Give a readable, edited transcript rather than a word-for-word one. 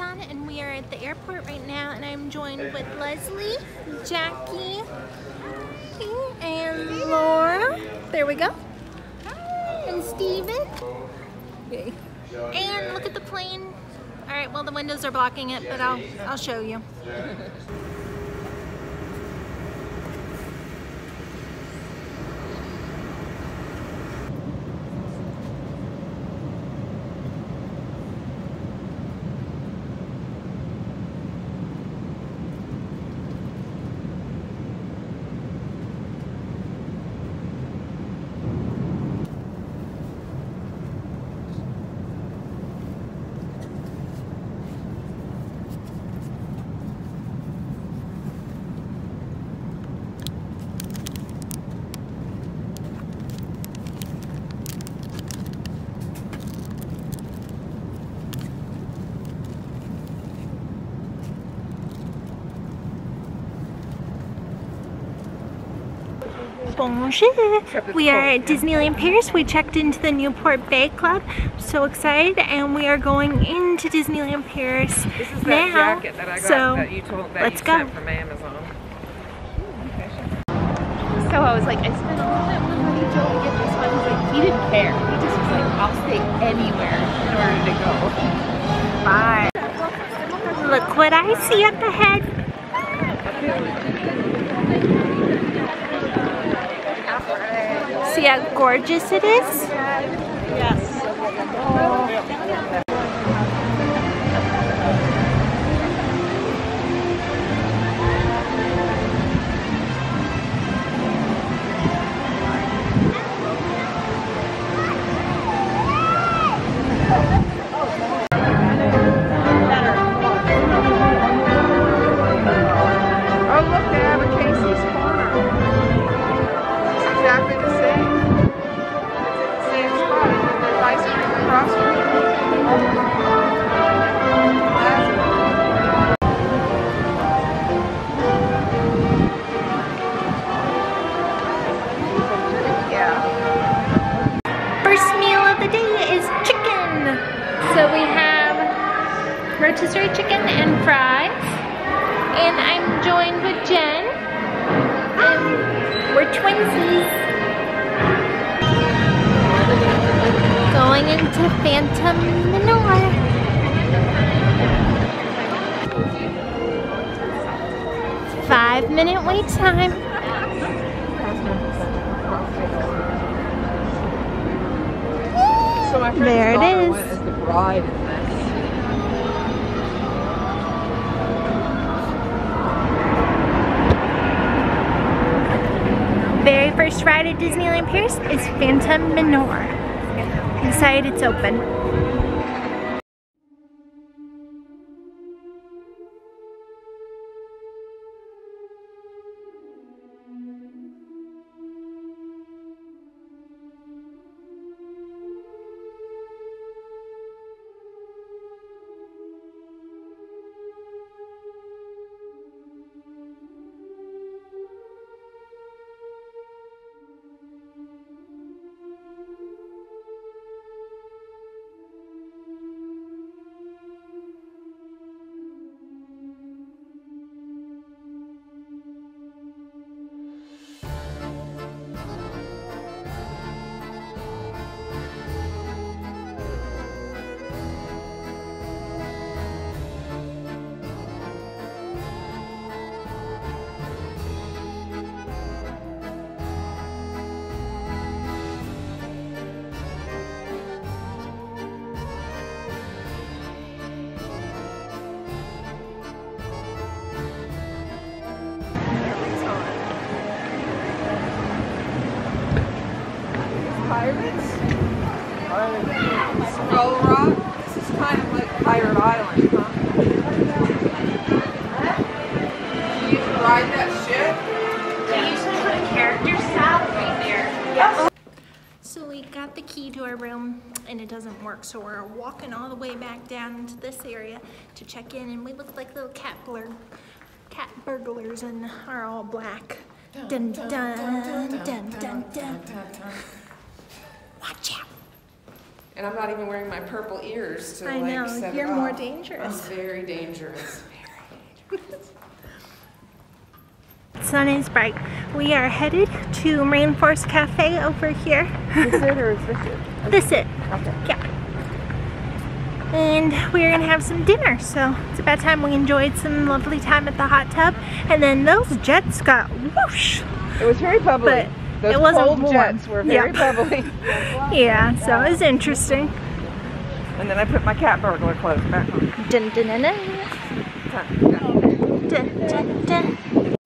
On and we are at the airport right now, and I'm joined with Leslie, Jackie, and Laura. There we go. And Steven. Okay. And look at the plane. All right, well the windows are blocking it, but I'll show you. Bonjour! We are at Disneyland Paris. We checked into the Newport Bay Club. I'm so excited, and we are going into Disneyland Paris. This is that jacket that I got that you told that you sent from Amazon. So I was like, I spent all that money on you to get this one. He's like, he didn't care. He just was like, I'll stay anywhere in order to go. Bye. Look what I see up ahead. See how gorgeous it is? Yes. Oh, look, they have a Casey's Corner. It's exactly the same. Rotisserie chicken and fries, and I'm joined with Jen. And we're twinsies. Going into Phantom Manor. Five-minute wait time. So there it is. The bride. Very first ride at Disneyland Paris is Phantom Manor. Inside, it's open. Skull Rock. This is kind of like Pirate Island, huh? Can you ride that ship? They usually put a character salad right there. Yes. So we got the key to our room and it doesn't work, so we're walking all the way back down into this area to check in, and we look like little cat burglars and are all black. Dun dun dun dun dun dun. Watch out. And I'm not even wearing my purple ears to like set it off. I know, you're more dangerous. I'm very dangerous. Very dangerous. Sun is bright. We are headed to Rainforest Cafe over here. Is it or is this it? Okay. This it. Okay. Yeah. And we're gonna have some dinner, so it's about time. We enjoyed some lovely time at the hot tub, and then those jets got whoosh. It was very bubbly. Those it wasn't cold warm. Jets were very bubbly. Yeah, so it was interesting. And then I put my cat burglar clothes back on. Dun dun dun dun. Dun dun dun.